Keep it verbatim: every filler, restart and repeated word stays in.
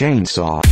Chainsaw.